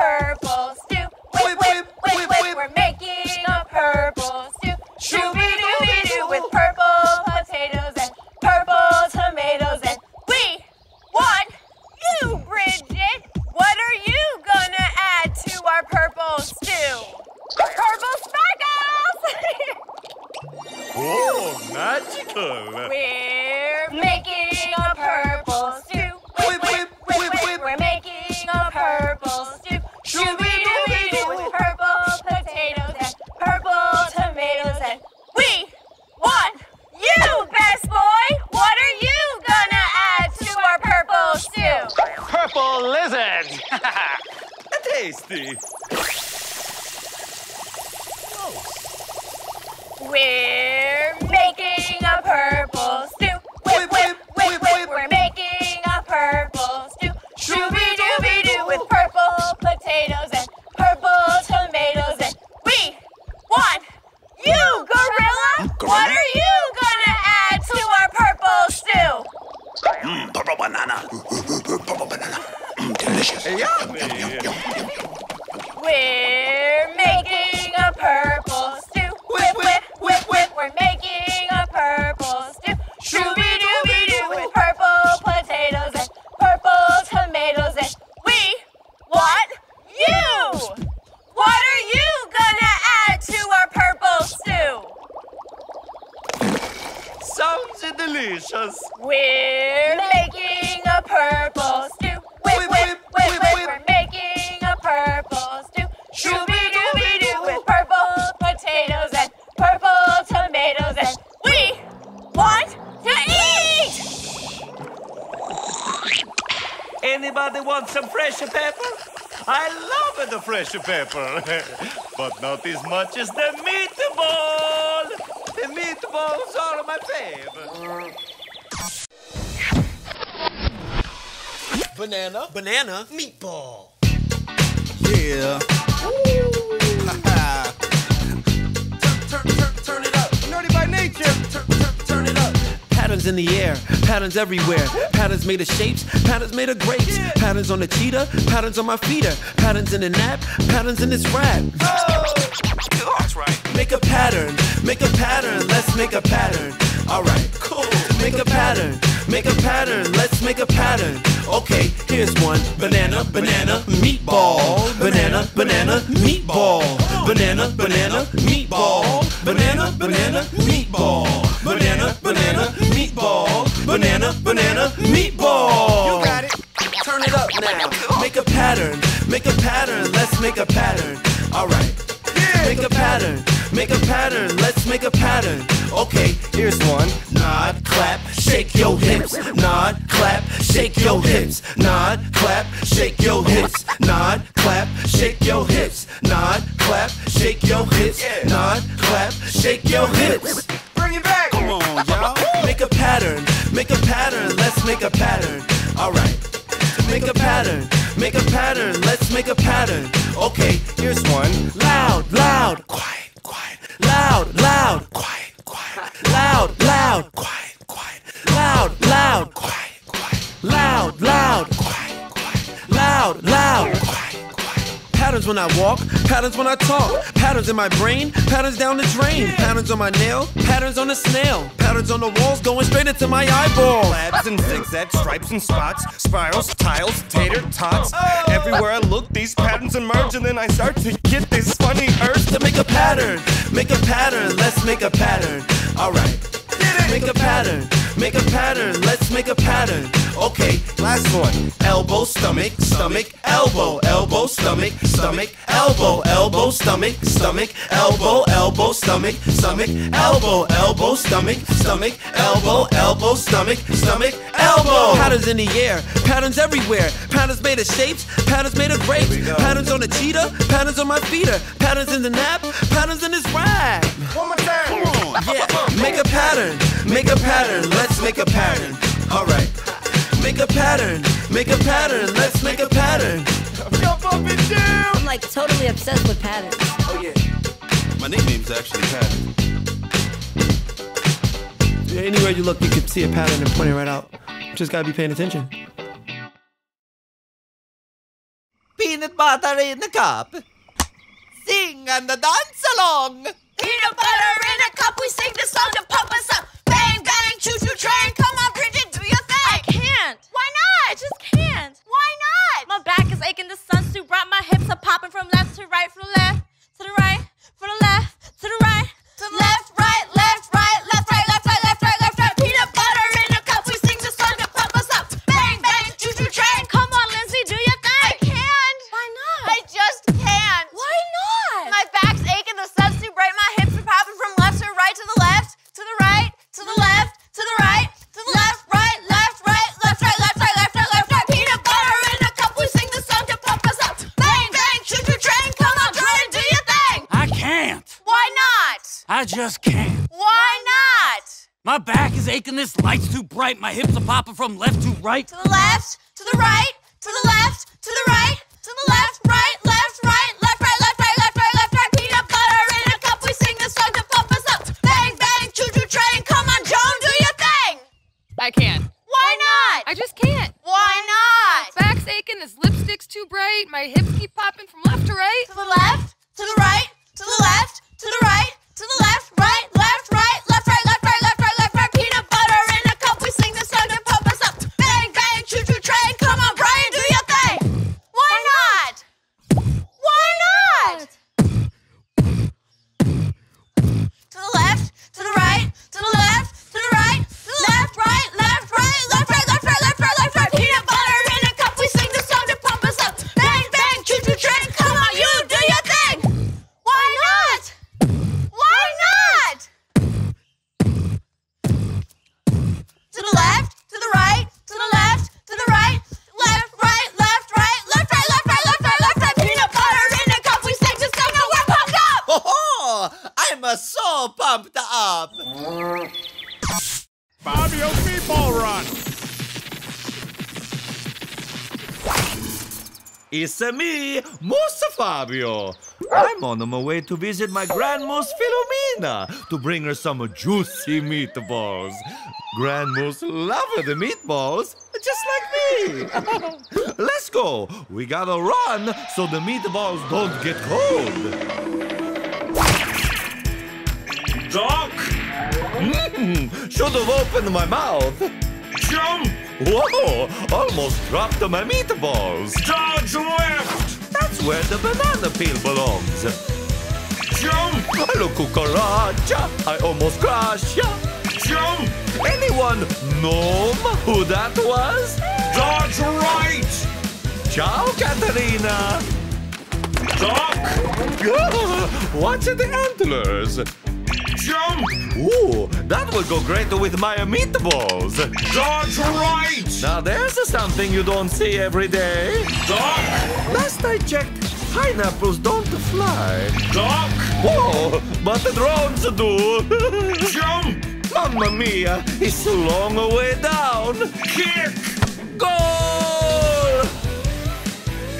purple stew. Whip, whip, whip, whip. We're making a purple stew. Shooby doo with purple potatoes and purple tomatoes. And we want you, Bridget. What are you gonna add to our purple stew? Purple sparkles! Oh, magical! We're making a purple stew. Whip, whip, whip, whip. We're making a purple stew. Shooby-dooby-doo with purple potatoes and purple tomatoes. And we want you, best boy. What are you gonna add to our purple stew? Purple lizard. Tasty. We're making a purple stew. Whip, whip, whip, whip. We're making a purple stew. Shooby-dooby-doo with purple potatoes and purple tomatoes. And we want you, gorilla. What are you gonna add to our purple stew? Purple banana. Purple banana. Delicious. Yummy. Yum, yum, yum, yum. We're making a purple stew. Whip, whip, whip, whip. We're making a purple stew. Shooby-dooby-doo with purple potatoes and purple tomatoes. And we want you! What are you gonna add to our purple stew? Sounds delicious. We're making a purple stew. Whip, whip, whip, whip, whip. We're making a purple stew. Shooby-dooby-doo with purple potatoes and purple tomatoes, and we want to eat! Anybody want some fresh pepper? I love the fresh pepper, but not as much as the meatball. The meatballs are my favorite. Banana, banana, meatball. Yeah. Turn it up. Nerdy by nature. Turn it up. Patterns in the air, patterns everywhere. Patterns made of shapes, patterns made of grapes. Yeah. Patterns on the cheetah, patterns on my feeder. Patterns in the nap, patterns in this rap. Oh, that's right. Make a pattern, make a pattern. Let's make a pattern. All right, cool. Make a pattern, make a pattern. Let's make a pattern. Okay, here's one. Banana, banana, meatball. Banana, banana, meatball. Banana, banana, meatball. Banana, banana, meatball. Banana, banana, meatball. Banana, banana, meatball. You got it. Turn it up now. Make a pattern, make a pattern. Let's make a pattern. All right. Make a pattern, make a pattern. Let's make a pattern. Okay, here's one. Nod, clap, shake your hips. Nod, clap, shake your hips. Nod, clap, shake your hips. Nod, clap, shake your hips. Nod, clap, shake your hips. Nod, clap, shake your hips. Bring it back. Come on, y'all. Make a pattern, make a pattern. Let's make a pattern. All right. Make a pattern, make a pattern. Let's make a pattern. Okay, here's one. Loud, loud, quiet, quiet. Loud, loud, quiet. Loud, loud, quiet, quiet. Loud, loud, quiet, quiet. Loud, loud, quiet, quiet. Loud, loud, quiet, quiet. Patterns when I walk, patterns when I talk. Patterns in my brain, patterns down the drain. Patterns on my nail, patterns on the snail. Patterns on the walls going straight into my eyeball. Labs and zigzags, stripes and spots. Spirals, tiles, tater tots. Everywhere I look, these patterns emerge. And then I start to get this funny urge to make a pattern, make a pattern. Let's make a pattern. All right, make a pattern, make a pattern. Let's make a pattern. Okay, last one. Elbow, stomach, stomach, elbow, elbow, stomach, stomach, elbow, elbow, stomach, stomach, elbow, elbow, stomach, stomach, elbow, elbow, stomach, stomach, elbow, elbow, stomach, stomach, elbow. Patterns in the air, patterns everywhere. Patterns made of shapes, patterns made of grapes. Patterns on a cheetah, patterns on my feeder. Patterns in the nap, patterns in this rag. One more time. Yeah, make a pattern, let's make a pattern. All right, make a pattern, let's make a pattern. Jump up and down. I'm like totally obsessed with patterns. Oh yeah, my nickname's actually Pattern. Anywhere you look, you can see a pattern and point it right out. Just gotta be paying attention. Be peanut butter in a cup. Sing and dance along. Peanut butter in a cup, we sing the song to pump us up. Bang, bang, choo-choo train, come on, Bridget, do your thing. I can't. Why not? I just can't. Why not? My back is aching, the sun's too bright, my hips are popping from left to right, from left to the right, from the left to the right, to the left, right, left, right, left, right, left, right, left, right, left, right. Peanut butter in a cup, we sing the song to pump us up. Bang, bang, choo-choo train, come on, Lindsay, do your thing. I can't. Why not? I just can't. Why not? My back's aching, the sun's too bright, my hips are popping from left to right, to the left, to the right, to the left, to the right, to the left, right, left, right, left, right, left, right, left, right, left, right. Peanut butter in a cup, we sing the song to pump us up. Bang, bang, choo-choo train, come on, try to do your thing. I can't. Why not? I just can't. Why not? My back is aching, this light's too bright, my hips are popping from left to right. To the left, to the right, to the left, to the right, to the left, right, left, right, left, right, left, right, left, right, left, right. Peanut butter in a cup, we sing the song to pump us up. Bang, bang, choo-choo train, come on, Joan, do your thing. I can't. Why not? I just can't. Why not? Back's aching, this lipstick's too bright, my hips keep popping from left to right. To the left, to the right, to the left, to the right, to the left, right, left, right, left, right, left, right, left, right, left, right. Peanut butter in a cup, we sing the song and pump us up. Bang, bang, choo-choo train, come on, Brian, do your thing. Why not? Why not? To the left, to the right, to the left, to the right, to the left, right, left, right, left, right, left, right, left, right, left, right. Peanut butter in a cup, we sing the song and pump us up. Bang, bang, choo-choo train, come on, you do your thing. Why not? Why not? To the left, to the right, to the left, to the right, left, right, left, right, left, right, left, right, left, right, left, right. Peanut butter in a cup, we sing the song and we're pumped up. Oh, I'm so pumped up. Fabio Meatball Run. It's me, Moose Fabio. I'm on my way to visit my Grandmoose Filomena to bring her some juicy meatballs. Grandmoose loves the meatballs, just like me. Let's go. We gotta run so the meatballs don't get cold. Doc! Should've opened my mouth. Jump! Whoa! Almost dropped my meatballs. Dodge left! That's where the banana peel belongs. Jump! Hello, cucaracha! I almost crashed ya! Jump! Anyone know who that was? Dodge right! Ciao, Catalina! Doc! Watch the antlers! Jump! Ooh, that will go great with my meatballs. Dodge right! Now there's something you don't see every day. Doc! Last I checked, pineapples don't fly. Doc! Whoa, but the drones do. Jump! Mamma mia, it's a long way down. Kick! Goal!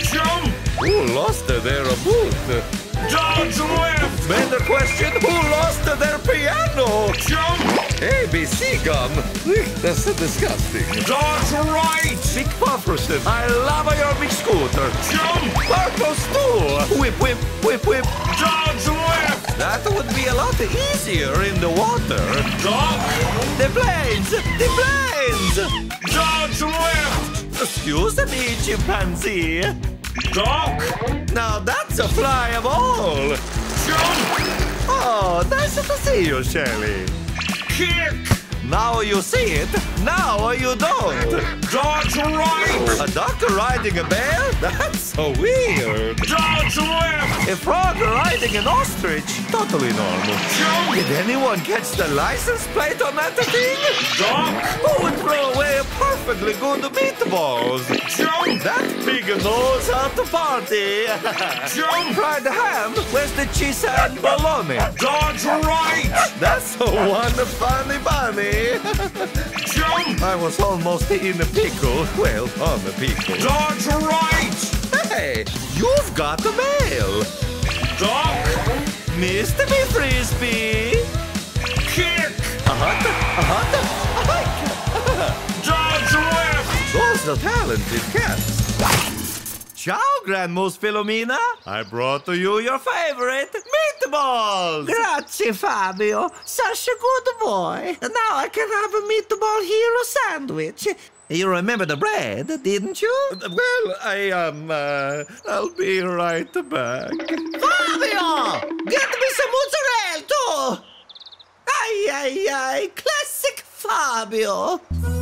Jump! Ooh, lost their boot. Dodge left! Better question, who lost their piano? Jump! ABC gum. That's so disgusting. Dodge right! Big Pufferson, I love your big scooter. Jump! Purple Stew! Whip, whip, whip, whip. Dodge left! That would be a lot easier in the water. Dodge! The planes! The planes! Dodge left! Excuse me, chimpanzee. Doc! Now that's a fly of all! Jump! Oh, nice to see you, Shelley. Kick! Now you see it, now you don't. Dodge right! A duck riding a bear? That's so weird. Dodge left! A frog riding an ostrich? Totally normal. Jump! Did anyone catch the license plate on that thing? Doc! Who would throw away a perfectly good meatballs? Jump! That pig knows how to party. Jump! Fried ham? Where's the cheese and bologna? Dodge right! That's one funny bunny. Jump! I was almost in a pickle. Well, on a pickle. Dodge right! Hey, you've got the mail. Doc! Mr. B. Frisbee! Kick! A-hunter! A-hunter! A-hunter! Dodge left! Those are talented cats. Ciao, Grandmoose Filomena. I brought to you your favorite meatballs. Grazie, Fabio. Such a good boy. Now I can have a meatball hero sandwich. You remember the bread, didn't you? Well, I'll be right back. Fabio! Get me some mozzarella, too! Ay, ay, ay, classic Fabio.